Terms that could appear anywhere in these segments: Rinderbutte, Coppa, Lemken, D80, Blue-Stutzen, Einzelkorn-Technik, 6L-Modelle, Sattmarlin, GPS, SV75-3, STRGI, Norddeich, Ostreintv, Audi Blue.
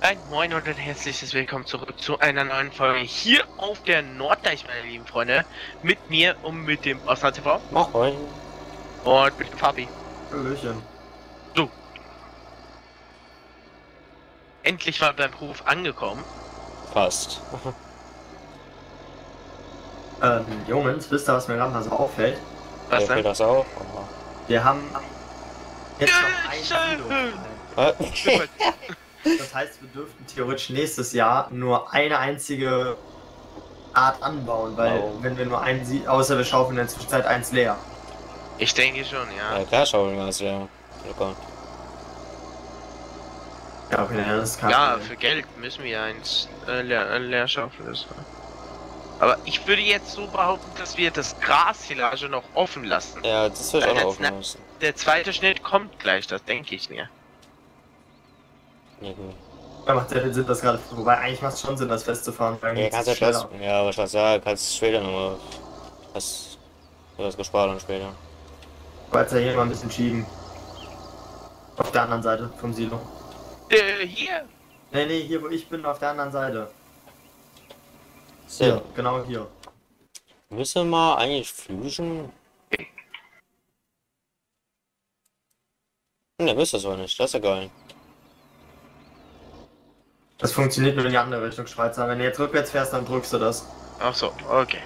Ein Moin und ein herzliches Willkommen zurück zu einer neuen Folge hier auf der Norddeich, meine lieben Freunde. Mit mir und mit dem Ostreintv. Moin. Und mit dem Fabi. Hallöchen. So. Endlich mal beim Hof angekommen. Passt. Jungs, wisst ihr, was mir gerade so auffällt? Was denn? Das auch? Wir haben jetzt noch ein Kilo. Das heißt, wir dürften theoretisch nächstes Jahr nur eine einzige Art anbauen, weil wenn wir nur einen sieht, außer wir schaufeln in der Zwischenzeit eins leer. Ich denke schon, ja. Ja, klar schaufeln wir eins leer. Locker. Ja, okay, das kann ja, für Geld müssen wir eins leer schaufeln. Das war. Aber ich würde jetzt so behaupten, dass wir das Grashillage noch offen lassen. Ja, das wird auch noch offen lassen. Der zweite Schnitt kommt gleich, das denke ich mir. Mhm. Ja, macht sehr viel Sinn, das gerade. Wobei eigentlich macht es schon Sinn, das festzufahren. Ja, kannst ja das. Ja, aber ich weiß ja, kannst später nochmal. Das wird das gespart dann später. Weil ja hier mal ein bisschen schieben. Auf der anderen Seite vom Silo. Hier? Nee, hier wo ich bin, auf der anderen Seite. So. Hier, genau hier. Müssen wir mal eigentlich flüchen? Ne, müsst das wohl nicht, das ist ja geil. Das funktioniert nur in die andere Richtung, Schweizer. Wenn du jetzt rückwärts fährst, dann drückst du das. Ach so, okay.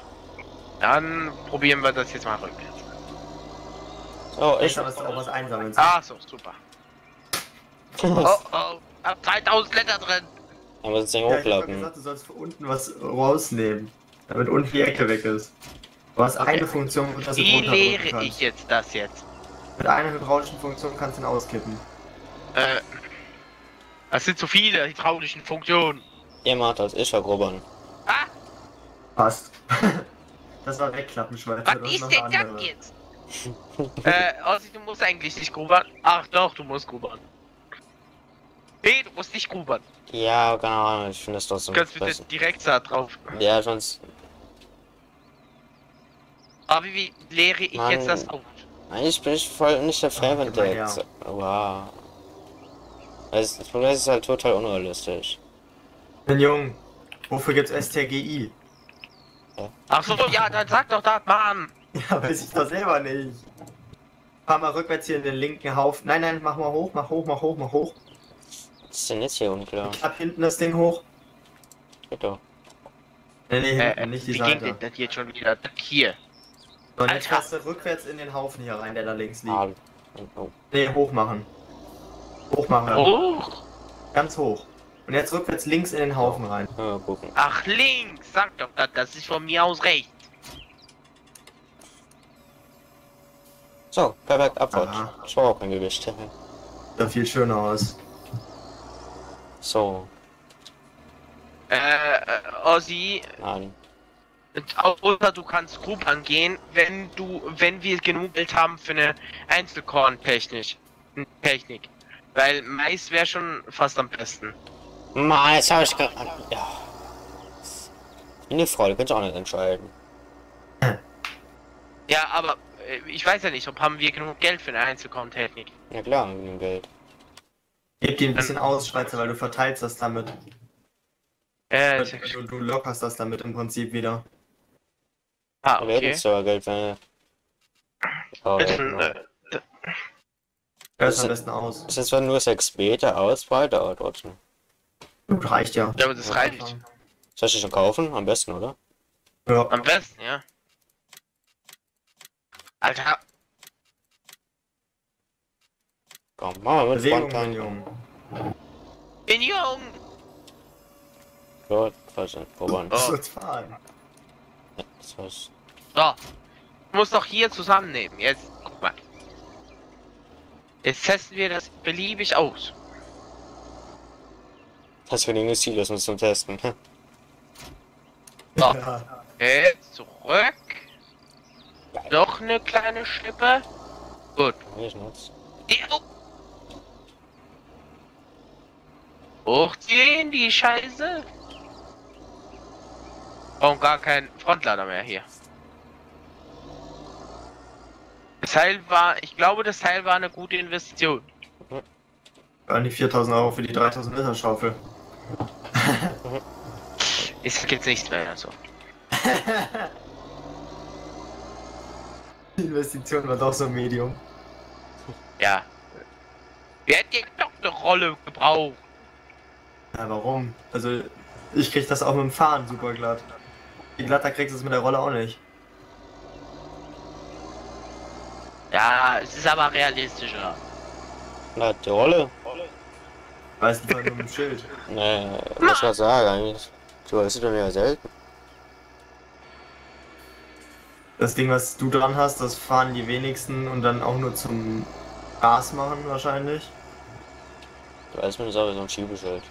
Dann probieren wir das jetzt mal rückwärts. Oh, ich habe auch was einsammeln. Ach so, super. Oh, hab 3000 Liter drin. Aber das ist ja hochklappen. Ich hab gesagt, du sollst von unten was rausnehmen, damit unten die Ecke weg ist. Du hast eine Funktion, dass du runterrutschen kannst. Wie leere ich jetzt das jetzt? Mit einer hydraulischen Funktion kannst du ihn auskippen. Das sind zu viele hydraulischen Funktionen. Ihr macht das, ich vergrubbern. Ah! Passt. Das war wegklappen, Schweizer. Was ist denn das jetzt? Also du musst eigentlich nicht grubbern. Ach doch, du musst grubbern. Nee, du musst nicht grubbern. Ja, keine Ahnung, ich finde das doch so. Kannst du bitte direkt da drauf? Ja, sonst. Aber wie leere ich jetzt das auf? Eigentlich bin ich voll nicht der Fan, wenn der jetzt. Wow. Also das Problem ist halt total unrealistisch. Bin jung, wofür gibt's STRGI? Ja. Ach so, ja, dann sag doch das, Mann! Ja, weiß ich doch selber nicht. Fahr mal rückwärts hier in den linken Haufen. Nein, mach mal hoch, mach hoch, mach hoch, mach hoch. Was ist denn jetzt hier unklar? Klapp hinten das Ding hoch. Geht doch. Nee, nicht die Seite. Wie ging denn das jetzt schon wieder? Hier. So, und jetzt fährst du rückwärts in den Haufen hier rein, der da links liegt. Nee, hoch machen. Hoch machen. Hoch? Ganz hoch. Und jetzt rückwärts links in den Haufen rein. Ja, gucken. Ach, links! Sag doch das, das ist von mir aus rechts. So, perfekt, Abfahrt. Schau auch mein Gewicht. Da viel schöner aus. So. Ossi. Nein. Oder du kannst Gruppern gehen, wenn wir genug Geld haben für eine Einzelkorn-Technik. Weil Mais wäre schon fast am besten. Mais habe ich gerade. Ja. In der Freude könnte ich auch nicht entscheiden. Ja, aber ich weiß ja nicht, ob haben wir genug Geld für eine Einzelkorn-Technik. Ja klar, genug Geld. Gib dir ein bisschen aus, Schweizer, weil du verteilst das damit. Du lockerst das damit im Prinzip wieder. Ah, okay. Geld ist aber Geld, wenn. Oh, das ist am besten aus. Das ist zwar nur 6 Meter Auswahl, aber trotzdem. Reicht ja. Ja, aber das reicht. Soll ich das schon kaufen? Am besten, oder? Ja. Am besten, ja. Alter. Komm, mal mit spontan. Bin jung! Gott, falsch nicht probieren. Das wird's fahren. Ja, das war's. So. Ich muss doch hier zusammennehmen. Jetzt, guck mal. Jetzt testen wir das beliebig aus. Das für den Ziel, das müssen wir zum Testen. So. Jetzt zurück. Noch eine kleine Schippe. Gut. Hochziehen, die Scheiße. Warum gar kein Frontlader mehr hier? Das Teil war, ich glaube, das Teil war eine gute Investition. An die 4000 Euro für die 3000 Liter Schaufel. Ich sag jetzt nichts mehr, also. Die Investition war doch so ein Medium. Ja. Wir hätten jetzt doch eine Rolle gebraucht. Ja, warum? Also, ich krieg das auch mit dem Fahren super glatt. Wie glatter kriegst du es mit der Rolle auch nicht. Ja, es ist aber realistischer. Na, die Rolle? Weißt du, nur mit dem Schild. Nee, muss ich was sagen eigentlich. Du weißt doch ja selten. Das Ding, was du dran hast, das fahren die wenigsten und dann auch nur zum Gas machen wahrscheinlich. Du weißt mir das aber so ein Schiebeschild.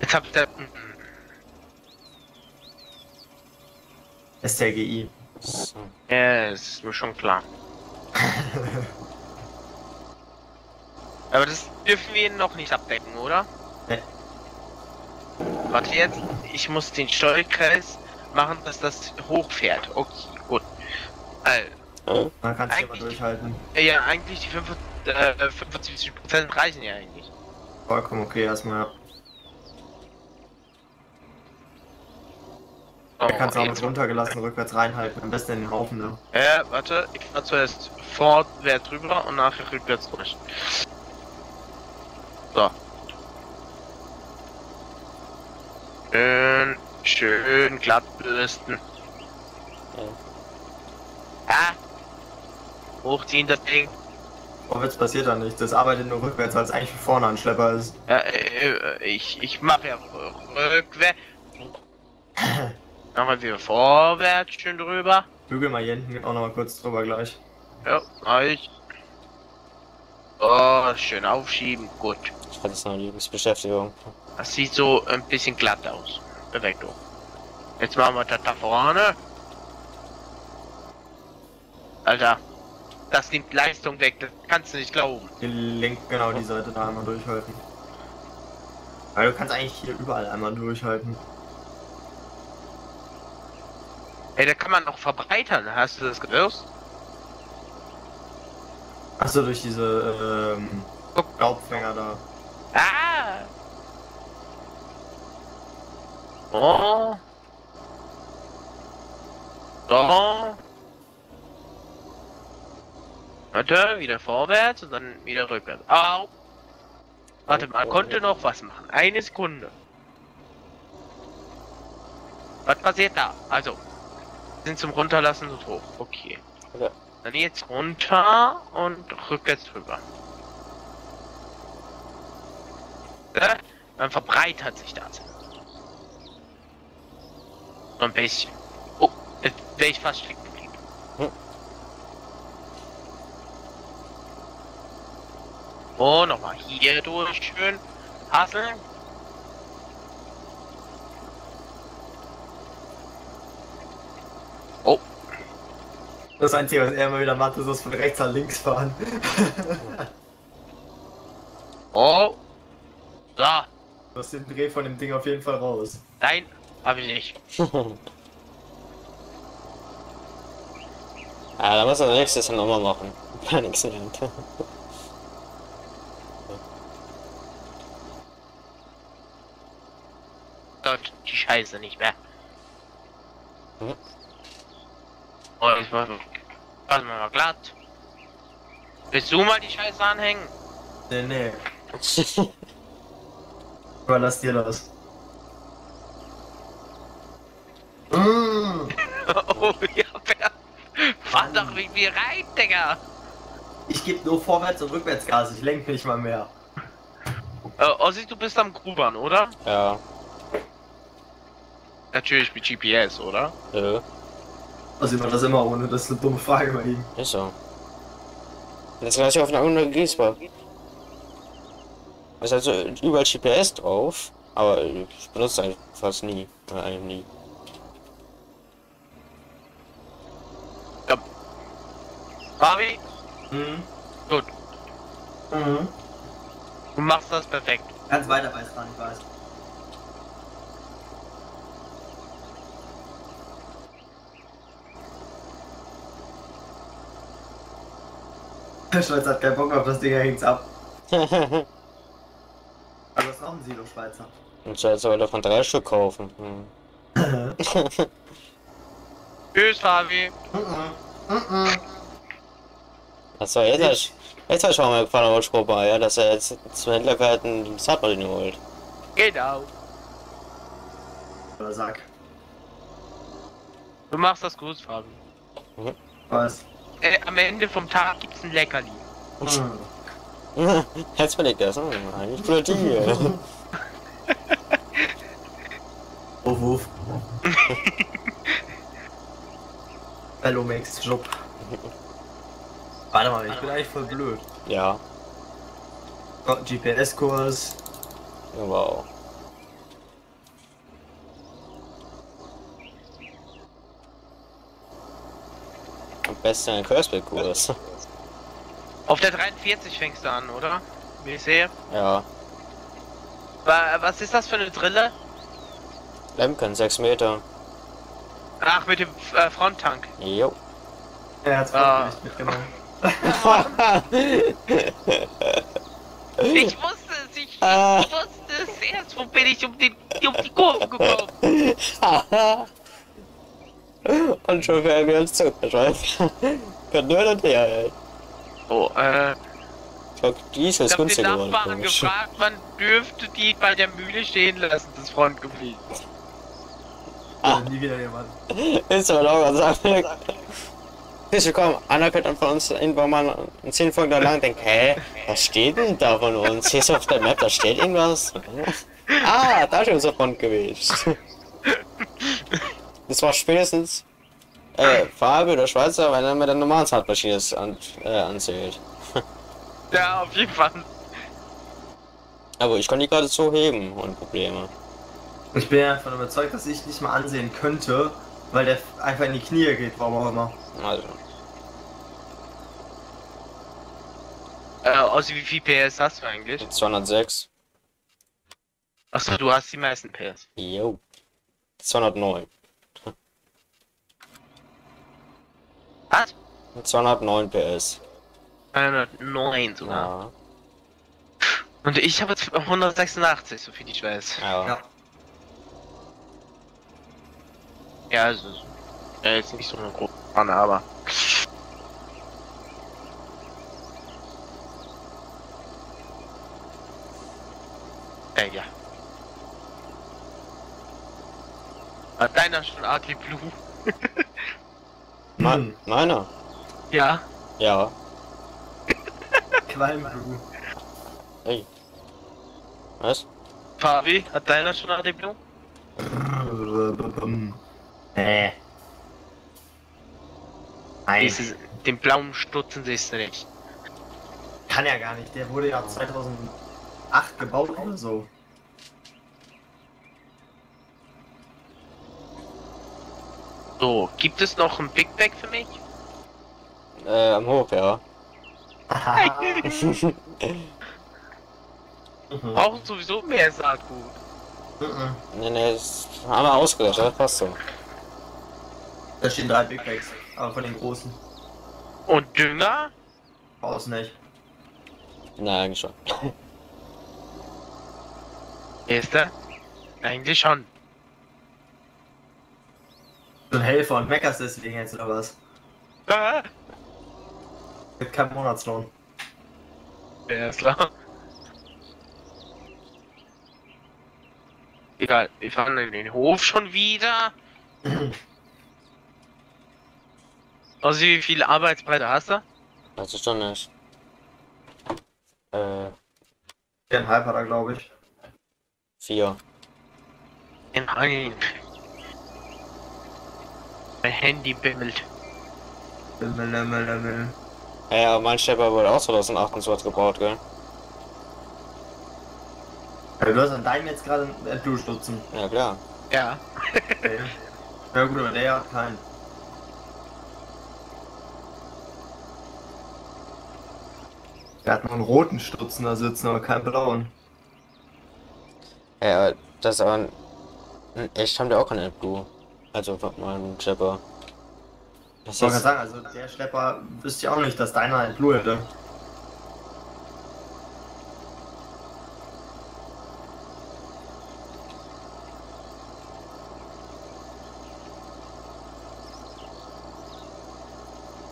Jetzt habt ihr... STRGI. Ja, ist mir schon klar. Aber das dürfen wir noch nicht abdecken, oder? Nee. Warte jetzt, ich muss den Steuerkreis machen, dass das hochfährt. Okay, gut. Also, man kann es immer durchhalten. Ja, eigentlich die 75% reichen ja eigentlich. Vollkommen okay, erstmal. Da kannst du auch mit runtergelassen rückwärts reinhalten, am besten in den Haufen, ne? Ja, warte, ich fahr zuerst vorwärts rüber und nachher rückwärts durch. So. Schön glatt belüsten. Ja. Ah! Hochziehen das Ding. Vorwärts passiert da nicht, das arbeitet nur rückwärts, weil es eigentlich von vorne ein Schlepper ist. Ja, ich mach ja rückwärts. Nochmal wieder vorwärts, schön drüber. Bügel mal hier hinten auch nochmal kurz drüber gleich. Ja, gleich. Oh, schön aufschieben, gut. Ich hatte es noch nie bis Beschäftigung. Das sieht so ein bisschen glatt aus. Perfekt. Jetzt machen wir das da vorne. Alter, das nimmt Leistung weg, das kannst du nicht glauben. Genau die Seite da einmal durchhalten. Weil du kannst eigentlich hier überall einmal durchhalten. Ey, da kann man noch verbreitern, hast du das gehört? Achso, durch diese Laubfänger da. Ah! Oh! So! Warte, wieder vorwärts und dann wieder rückwärts. Au! Warte mal, konnte noch was machen. Eine Sekunde. Was passiert da? Also. Sind zum Runterlassen und hoch. Okay. Ja. Dann jetzt runter und rückwärts drüber. Ja? Dann verbreitert sich das. So ein bisschen. Oh, jetzt wäre ich fast stecken geblieben. Hm. Oh, nochmal hier durch. Schön. Hasseln. Oh. Das Einzige, was er immer wieder macht, ist von rechts nach links fahren. Oh. Da. Du hast den Dreh von dem Ding auf jeden Fall raus. Nein, habe ich nicht. Ah, da muss er nächstes nochmal machen. Gar nichts mehr. Läuft die Scheiße nicht mehr. Hm. Oh, ich mach mal glatt. Willst du mal die Scheiße anhängen? Nee, nee. Aber lass dir das. Oh, ja, fahr doch mit mir rein, Digga! Ich geb nur vorwärts und rückwärts Gas, ich lenk nicht mal mehr. Ossi, du bist am Grubern, oder? Ja. Natürlich mit GPS, oder? Ja. Also ich mach das immer ohne, das ist eine dumme Frage bei ihm. Ist so. Das lass ich auf eine andere Gießbar. Ist also überall GPS drauf, Aber ich benutze es eigentlich fast nie. Ja. Fabi? Mhm. Gut. Mhm. Du machst das perfekt. Ganz weiter weiß dran, ich weiß. Der Schweiz hat keinen Bock auf das Ding, er hängt's ab. Aber es ist auch ein Silo, Schweizer. Und Schweizer will davon 3 Stück kaufen. Hm. Tschüss, Fabi. Das war jetzt. Jetzt habe ich schon mal gefahren, aber ich glaube, ja, dass er jetzt zum Händlerkeit einen Sattmarlin holt. Genau. Oder sag. Du machst das gut, Fabi. Mhm. Was? Am Ende vom Tag gibt's ein Leckerli. Hm. Jetzt belegt das, eigentlich blöd hier. Wuff, wuff. Hello, Max, Job. Warte mal, ich bin eigentlich voll blöd. Ja. Oh, GPS-Kurs. Wow. Besten ein Curseball-Kurs. Auf der 43 fängst du an, oder? Wie ich sehe. Ja. Was ist das für eine Drille? Lemken, 6 Meter. Ach, mit dem Fronttank. Jo. Er hat's nicht mitgemacht. Ich wusste es, ich wusste es erst, wo bin ich um die Kurve gekommen. Und schon werden wir uns zurückgeschreibt. Kann nur und her, ey. Oh, ich glaube, die ist jetzt günstig geworden. Ich hab den Nachbarn gefragt, man dürfte die bei der Mühle stehen lassen, das Frontgebiet. Ah. Nie wieder jemand. Ist aber locker, sag ich. Herzlich willkommen, Anna wird von uns irgendwann mal in 10 Folgen da lang denkt, hä, was steht denn da von uns? Hier ist auf der Map, da steht irgendwas. Ah, da ist unser Front gewesen. Das war spätestens Farbe oder Schweizer, wenn er mit der normalen Sattmaschine ist anzählt. Ja, auf jeden Fall. Aber ich kann die gerade so heben ohne Probleme. Ich bin ja davon überzeugt, dass ich nicht mal ansehen könnte, weil der einfach in die Knie geht, warum auch immer. Also. Also wie viel PS hast du eigentlich? 206. Achso, du hast die meisten PS. Jo. 209. Was? 209 PS. 209 sogar. Ja. Und ich habe jetzt 186, so viel ich weiß. Ja. Ja, also. Ja, jetzt nicht so eine große Panne, aber. Ja. Hat deiner schon Audi Blue? Meiner? Ja. Ja. Qualm. Ey. Was? Fabi, hat deiner schon AD Blue? Nein. Den blauen Stutzen siehst du nicht. Kann ja gar nicht, der wurde ja 2008 gebaut oder so. So, gibt es noch ein Big Bag für mich? Am Hof, ja. Brauchen sowieso mehr Saatgut. Nee, das haben wir ausgelöscht, das passt so. Da stehen 3 Big Bags, aber von den großen. Und Dünger? Brauch's nicht. Na, eigentlich schon. Ist er? Eigentlich schon. So ein Helfer und meckerst deswegen jetzt oder was? Ah. Gibt keinen Monatslohn. Ja, ist klar. Egal, wir fahren in den Hof schon wieder. Also wie viel Arbeitsbreite hast du? Das ist doch nicht. 4,5 hat er, glaube ich. 4. Mein Handy bimmelt. Ja, aber mein Stepper wurde auch 2028 gebaut, gell? Ja, du hast an deinem jetzt gerade einen Blue-Stutzen. Ja, klar. Ja. Okay. Ja gut, aber der hat keinen. Der hat noch einen roten Stutzen da sitzen, aber keinen blauen. Ja, aber das ist aber ein... Echt haben die auch keinen Blue. Also mal einen Schlepper. Ich wollte gerade sagen, also der Schlepper wüsste ich auch nicht, dass deiner einen Blue hätte.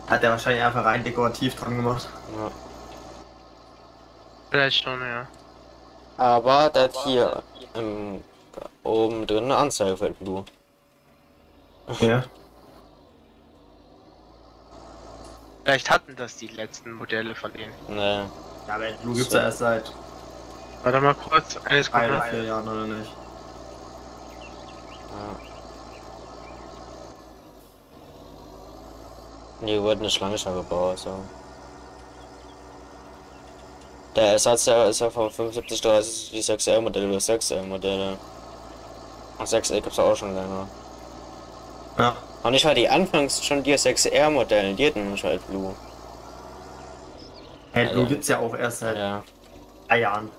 Hat der wahrscheinlich einfach rein dekorativ dran gemacht. Ja. Vielleicht schon, ja. Aber das hier oben drin eine Anzeige für Blue. Ja. Vielleicht hatten das die letzten Modelle von denen. Nee. Ja, aber Blue gibt's ja erst seit... Warte mal kurz, alles gut. 3 Jahren oder nicht. Ja. Nee, wurde eine Schlange schon gebaut, so. Der Ersatz der SV75-3 ist die 6L-Modelle oder 6L-Modelle. Ach, 6L gibt's auch schon länger. Ja. Und ich war die anfangs schon die 6R-Modelle, die hatten nämlich halt Blue. Hey, Blue gibt's ja auch erst seit 3 Jahren.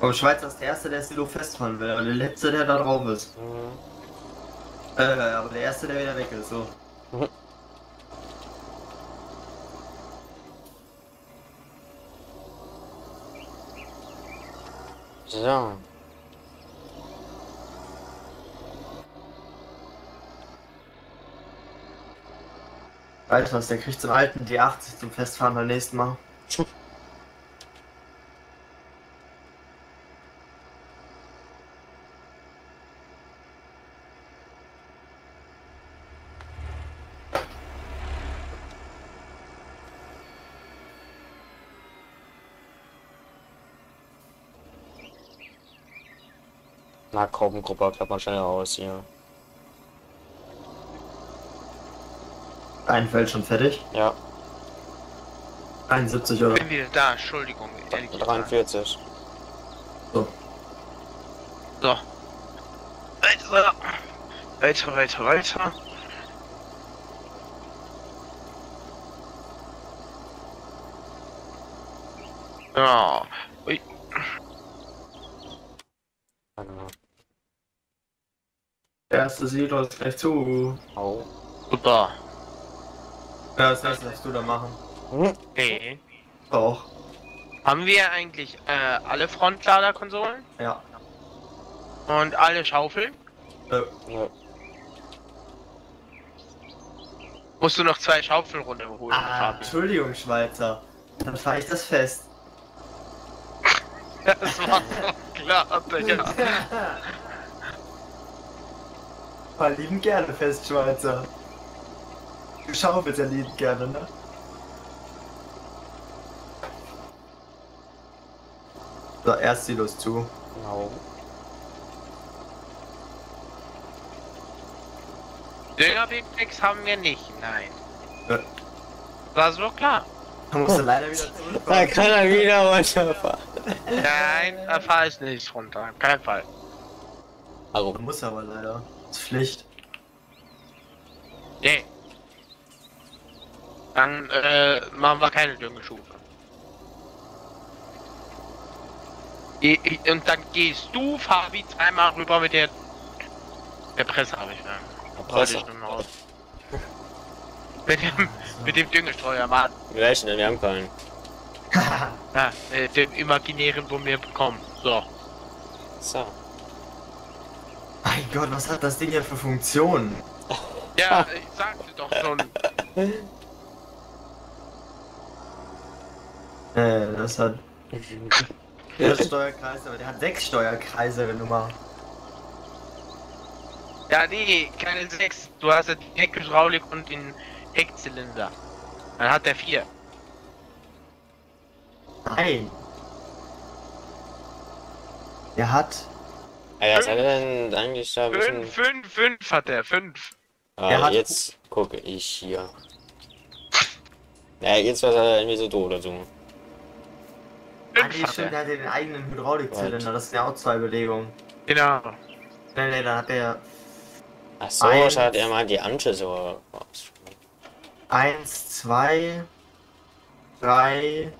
Aber Schweizer ist der Erste, der Silo festfahren will, und der Letzte, der da drauf ist. Mhm. Aber der Erste, der wieder weg ist, so. Mhm. So. Weißt du was, der kriegt so einen alten D80 zum Festfahren beim nächsten Mal. Na, Gruppe klappt man schnell aus hier. Ein Feld schon fertig? Ja. 71 oder? Ich bin wieder da, Entschuldigung. 43. So. So. Weiter, weiter, weiter, weiter. Ja. Ui. Der erste Silo ist gleich zu. Oh. Super. Ja, das lässt du da machen. Okay. Doch. Haben wir eigentlich alle Frontladerkonsolen? Ja. Und alle Schaufeln? Ja. Musst du noch 2 Schaufeln runterholen? Ah, Entschuldigung, Schweizer. Dann fahre ich das fest. Das war doch klar, Digga. Paar lieben gerne fest, Schweizer. Du schaufelst ja lieben gerne, ne? So, erst Silos zu. Genau. Düngerwegpacks haben wir nicht, nein. Ja. War so klar. Da musst du leider wieder zurückfahren. Da kann er wieder runterfahren. Nein, da fahr ich nicht runter, auf keinen Fall. Also. Du musst aber leider. Pflicht. Nee. Dann machen wir keine Düngestufe. Und dann gehst du, Fabi, einmal rüber mit der Presse, habe ich mir. Ne? Presse. Ich nur aus. mit dem Düngestreuer, Mann. Welchen denn? Wir haben keinen. Ja, dem imaginären, wo wir bekommen. So. So. Mein Gott, was hat das Ding hier für Funktionen? Ja, ich sagte doch schon. Das hat... Der Steuerkreise, aber der hat 6 Steuerkreise, wenn du mal... Ja, nee, keine 6. Du hast ja die Heckhydraulik und den Heckzylinder. Dann hat der 4. Nein. Der hat... Ja, was hat er denn eigentlich da? 5 hat er, 5. Ah, jetzt gucke ich hier. Naja, jetzt war er irgendwie so doof oder so. Eigentlich stimmt, der hat ja den eigenen Hydraulikzylinder, das sind ja auch zwei Belegungen. Genau. Nee, dann hat er. Ach so, hat er mal die Anschlüsse. 1, 2, 3,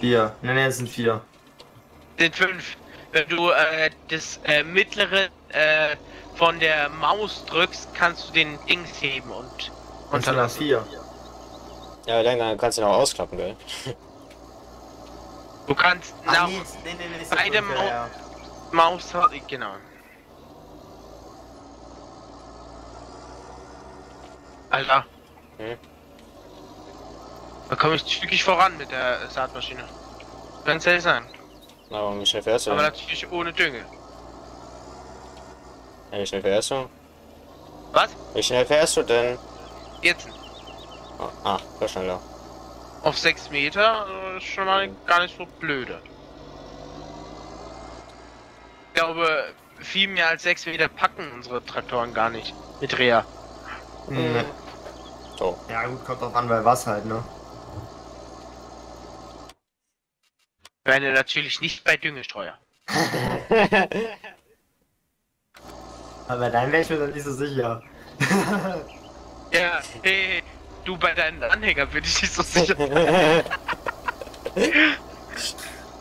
4. Ne, es sind 4. Sind 5. Wenn du das mittlere von der Maus drückst, kannst du den Dings heben und unterlassen. 4. Ja, dann kannst du ihn auch ausklappen, gell? Du kannst nach beide Maus, genau. Alter. Hm? Da komme ich stückig voran mit der Saatmaschine. Ganz ehrlich sein. Aber wie schnell fährst du? Aber natürlich ohne Dünge. Ja, wie schnell fährst du? Was? Wie schnell fährst du denn? Jetzt. Oh, war schneller. Auf 6 Meter ist schon mal gar nicht so blöde. Ich glaube, viel mehr als 6 Meter packen unsere Traktoren gar nicht. Mit Reha. Mhm. So. Ja gut, kommt auch an, bei was halt, ne? Wenn er natürlich nicht bei Düngestreuer. Aber dein wäre ich mir dann nicht so sicher. Ja, hey, du, bei deinen Anhängern bin ich nicht so sicher.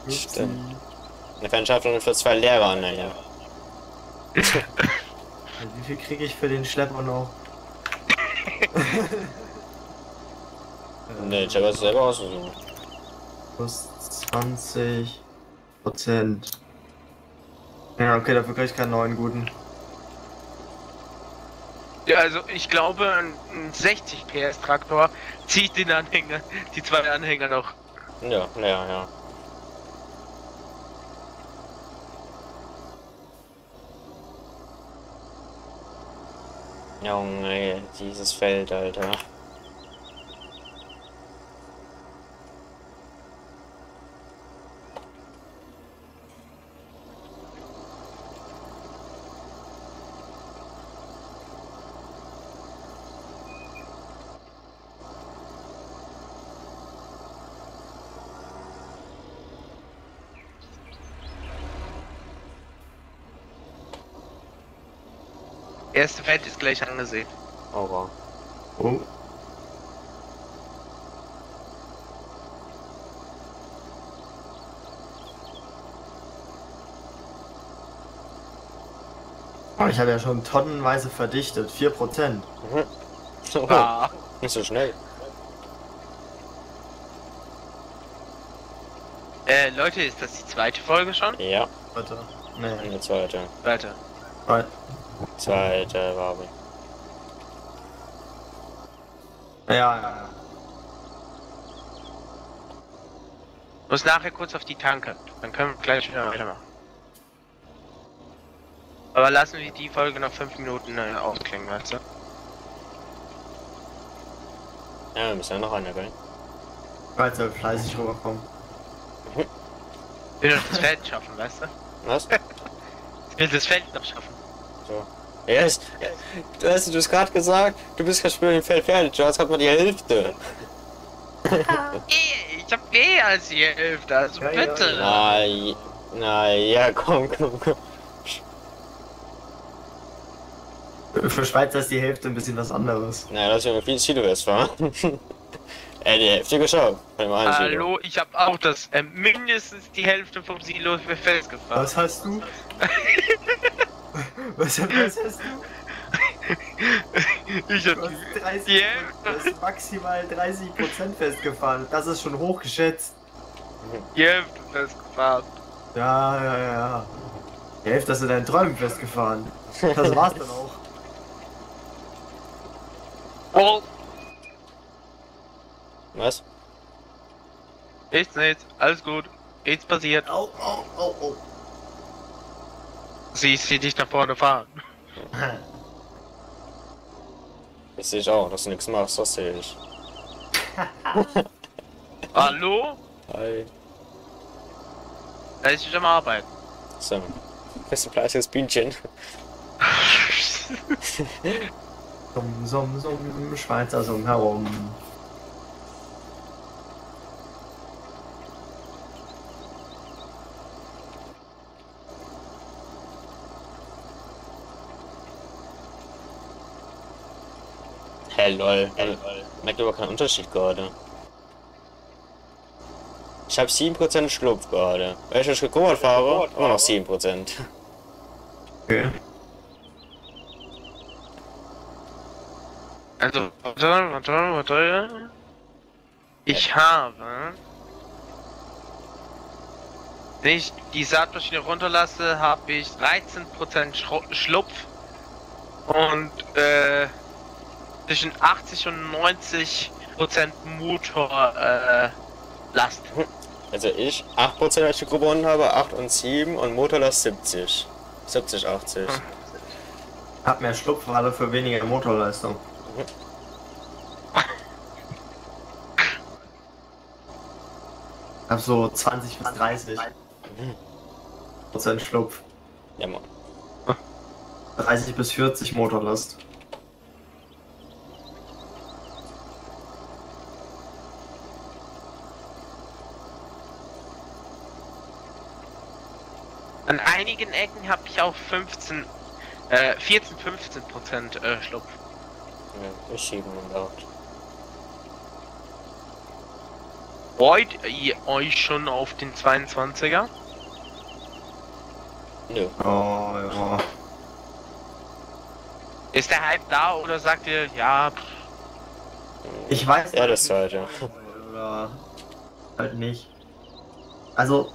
Stimmt. Eine Fernschafft und für 2 Lehrer, naja. Wie viel kriege ich für den Schlepper noch? Ne, ich habe es selber ausgesucht. Plus 20%. Ja, okay, dafür kriege ich keinen neuen guten. Ja, also ich glaube, ein 60 PS Traktor zieht den Anhänger, die 2 Anhänger noch. Ja, ja. Junge, dieses Feld, Alter. Erste Feld ist gleich angesehen. Oh, wow. Oh. Oh, ich habe ja schon tonnenweise verdichtet. 4%. Mhm. Oh. Ah. Nicht so schnell. Leute, ist das die zweite Folge schon? Ja. Warte. Nee. Die zweite. Weiter. Weiter. Zweite Wabe. Ja. Muss nachher kurz auf die Tanke. Dann können wir gleich wieder weitermachen. Aber lassen wir die Folge noch 5 Minuten ausklingen, weißt du? Ja, wir müssen ja noch eine, gell? Weißt du, fleißig rüberkommen. Ich will das Feld schaffen, weißt du? Was? Ich will das Feld noch schaffen. So. Yes. Weißt du, du hast gerade gesagt, du bist gerade spüren im Feld fertig, jetzt hat man die Hälfte. Ich hab mehr als die Hälfte, also ja, bitte. Ja. Na ja, komm. Für Schweizer ist die Hälfte ein bisschen was anderes. Naja, das ist ja viel Silo-West, wa? Die Hälfte geschafft. Hallo, ich hab auch das mindestens die Hälfte vom Silo für Fels gefahren. Was hast du? Was hast du? Ich hab du hast maximal 30% festgefahren. Das ist schon hochgeschätzt. Die Hälfte festgefahren. Ja. Die Hälfte hast du deinen Träumen festgefahren. Das war's dann auch. Oh. Was? Nichts. Alles gut. Nichts passiert. Oh. Sie dich nach vorne fahren. Das sehe ich auch, dass du nichts machst, das sehe ich. Hallo? Hi. Da ist ich am Arbeiten. Some best place is München. Summ, Schweizer Summ herum. Hey, lol. Merkt aber keinen Unterschied gerade. Ich habe 7% Schlupf gerade. Wenn ich das gekümmert fahre, immer noch 7%. Okay. Also, warte. Ich habe... Wenn ich die Saatmaschine runterlasse, habe ich 13% Schlupf. Und, zwischen 80 und 90% Motorlast. Also ich 8%, als ich gewonnen habe, 8 und 7 und Motorlast 70. 70, 80. Hab mehr Schlupf gerade für weniger Motorleistung. Hab so 20 bis 30 % Schlupf. Ja, Mann. 30 bis 40 Motorlast. An einigen Ecken habe ich auch 14, 15% Schlupf. Ja, ich 700. Freut ihr euch schon auf den 22er? Nö. Oh, ja. Ist der Hype da oder sagt ihr, ja... Pff. Ich weiß ja, das sollte. Oder halt nicht. Also...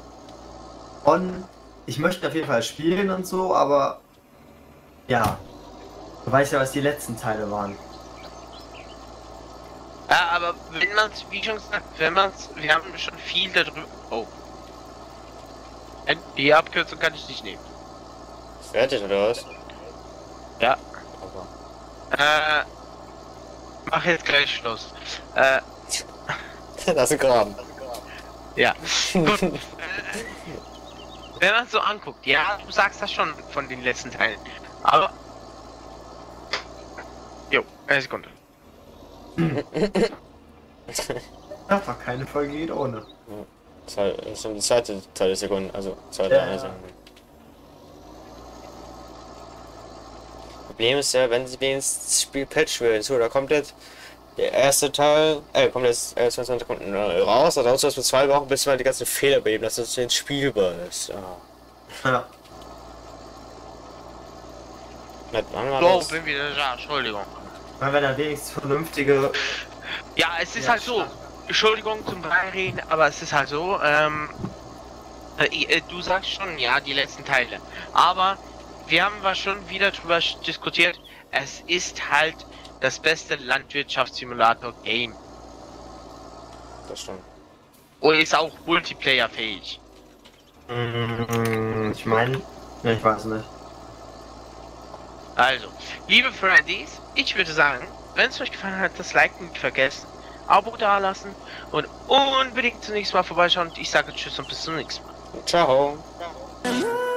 Ich möchte auf jeden Fall spielen und so, aber ja, du weißt ja, was die letzten Teile waren. Ja, aber wenn man es, wie schon gesagt, wir haben schon viel darüber. Oh. Die Abkürzung kann ich nicht nehmen. Fertig oder was? Ja. Aber. Mach jetzt gleich Schluss. Lass ihn graben. Ja. Gut. Wenn man es so anguckt, ja, du sagst das schon von den letzten Teilen, aber... Jo, eine Sekunde. Das war keine Folge geht ohne. Das sind die zweite Sekunden, also zweite ja. Sekunden. Problem ist ja, wenn sie ins Spiel Patch will, so, da kommt jetzt der erste Teil, kommt jetzt 20 Sekunden raus, also dauert es für 2 Wochen, bis man die ganzen Fehler beheben, dass das jetzt spielbar ist. Ja. Ja. So, ich bin wieder da, Entschuldigung. Weil wir da wenigstens vernünftige... Ja, es ist ja, halt so, Entschuldigung zum Beireden, aber es ist halt so, du sagst schon, ja, die letzten Teile. Aber wir haben schon wieder drüber diskutiert, es ist halt... Das beste Landwirtschaftssimulator-Game. Das stimmt. Und ist auch Multiplayer-fähig. Ich meine, ich weiß nicht. Also, liebe Friendies, ich würde sagen, wenn es euch gefallen hat, das Like nicht vergessen, Abo dalassen und unbedingt zunächst mal vorbeischauen. Und ich sage Tschüss und bis zum nächsten Mal. Ciao. Ciao.